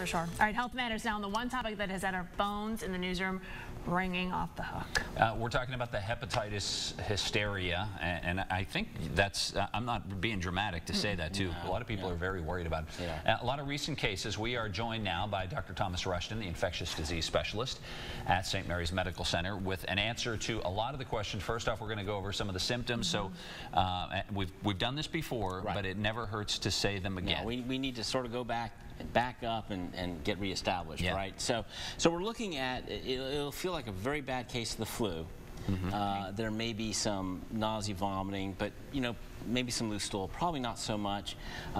for sure. All right, Health Matters now, on the one topic that has had our phones in the newsroom ringing off the hook. We're talking about the hepatitis hysteria, and I think that's, I'm not being dramatic to say that, too. A lot of people are very worried about it. A lot of recent cases. We are joined now by Dr. Thomas Rushton, the infectious disease specialist at St. Mary's Medical Center, with an answer to a lot of the questions. First off, we're going to go over some of the symptoms. So we've done this before, but it never hurts to say them again. No, we need to sort of go back up and get reestablished, right? So we're looking at, it'll feel like a very bad case of the flu. There may be some nausea, vomiting, but you know, maybe some loose stool, probably not so much.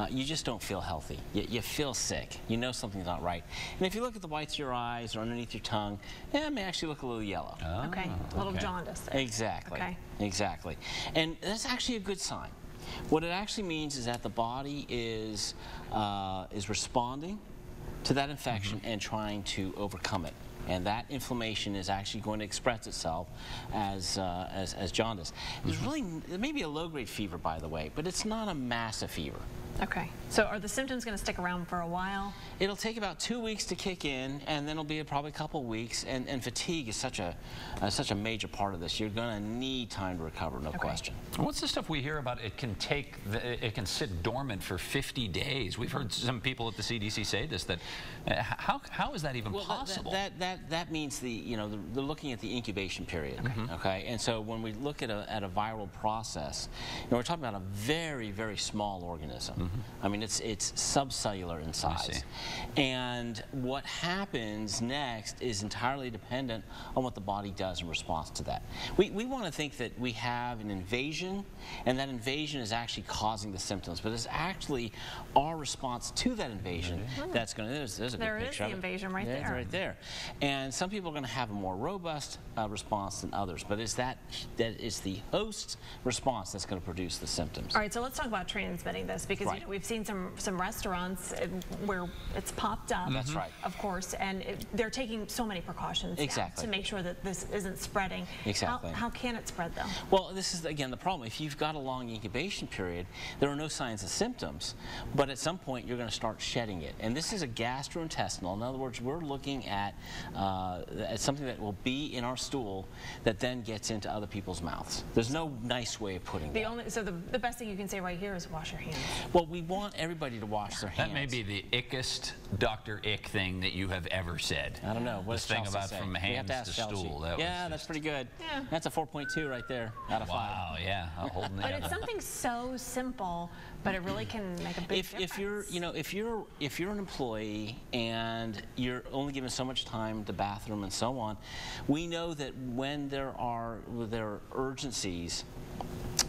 You just don't feel healthy. You feel sick. You know something's not right. And if you look at the whites of your eyes or underneath your tongue, it may actually look a little yellow. Oh, okay, a little jaundice there. Exactly. Okay. Exactly. And that's actually a good sign. What it actually means is that the body is responding to that infection and trying to overcome it. And that inflammation is actually going to express itself as jaundice. There's really maybe a low-grade fever, by the way, but it's not a massive fever. Okay. So are the symptoms going to stick around for a while? It'll take about 2 weeks to kick in, and then it'll be probably a couple weeks. And fatigue is such a major part of this. You're going to need time to recover, no question. What's the stuff we hear about? It can take, it can sit dormant for 50 days. We've heard some people at the CDC say this. That how is that even possible? That means they're looking at the incubation period. Okay. And so when we look at a viral process, we're talking about a very, very small organism. I mean, it's subcellular in size. And what happens next is entirely dependent on what the body does in response to that. We want to think that we have an invasion, and that invasion is actually causing the symptoms, but it's actually our response to that invasion that's going to, there's a big picture. There is the invasion right there. Right there. And some people are going to have a more robust response than others, but it's that is the host's response that's going to produce the symptoms. All right, so let's talk about transmitting this, because you know, we've seen some restaurants where it's popped up. That's right. Of course, and they're taking so many precautions to make sure that this isn't spreading. Exactly. How can it spread, though? Well, this is, again, the problem. If you've got a long incubation period, there are no signs of symptoms, but at some point you're going to start shedding it. And this is a gastrointestinal. In other words, we're looking at something that will be in our stool that then gets into other people's mouths. There's no nice way of putting that. So the best thing you can say right here is wash your hands. Well, we want everybody to wash their hands. That may be the ickest Dr. Ick thing that you have ever said. I don't know. What's the thing about say? From hands to stool? That that's pretty good. Yeah. That's a 4.2 right there out of 5. Wow, yeah. But it's something so simple, but it really can make a big difference. If you're an employee and you're only given so much time to bathroom and so on, we know that when there are urgencies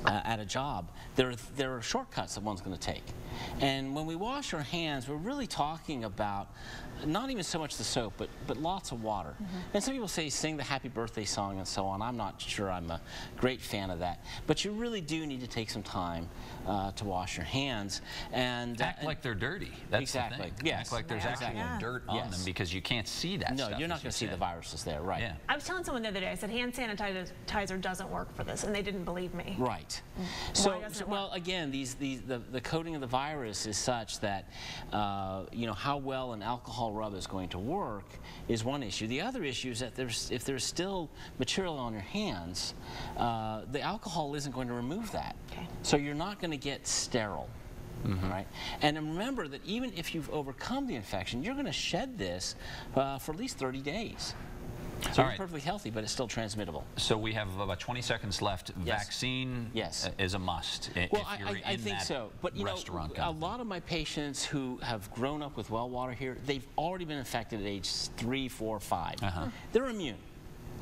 at a job, there are shortcuts that one's going to take. And when we wash our hands, we're really talking about not even so much the soap, but lots of water. And some people say sing the happy birthday song and so on. I'm not sure I'm a great fan of that. But you really do need to take some time to wash your hands. And act like they're dirty. That's exactly. The thing. Yes. Act like there's actual dirt on them, because you can't see that stuff. No, you're not going to see the viruses there, right. Yeah. I was telling someone the other day, I said hand sanitizer doesn't work for this, and they didn't believe me. Right. So well, again, the coating of the virus is such that how well an alcohol rub is going to work is one issue. The other issue is that if there's still material on your hands, the alcohol isn't going to remove that. Okay. So you're not going to get sterile. Right? And remember that even if you've overcome the infection, you're going to shed this for at least 30 days. So it's perfectly healthy, but it's still transmittable. So we have about 20 seconds left. Yes. Vaccine is a must. Well, I think so. But you know, a lot of my patients who have grown up with well water here, they've already been infected at age 3, 4, 5. They're immune.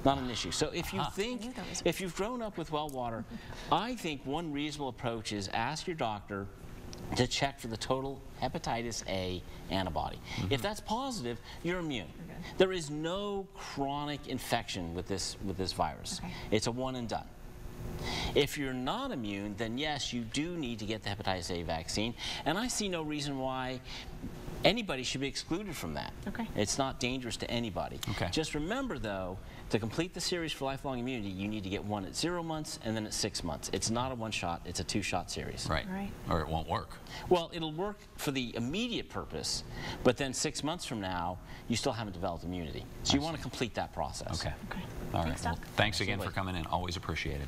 Not an issue. So if you if you've grown up with well water, I think one reasonable approach is ask your doctor to check for the total hepatitis A antibody. If that's positive, you're immune. There is no chronic infection with this virus. It's a one and done. If you're not immune, then yes, you do need to get the hepatitis A vaccine. And I see no reason why anybody should be excluded from that. Okay. It's not dangerous to anybody. Okay. Just remember, though, to complete the series for lifelong immunity, you need to get one at 0 months and then at 6 months. It's not a one-shot, it's a two-shot series. Right. Right. Or it won't work. Well, it'll work for the immediate purpose, but then 6 months from now, you still haven't developed immunity. So you want to complete that process. Okay. Okay. All right. Thanks, well, thanks again for coming in. Always appreciated.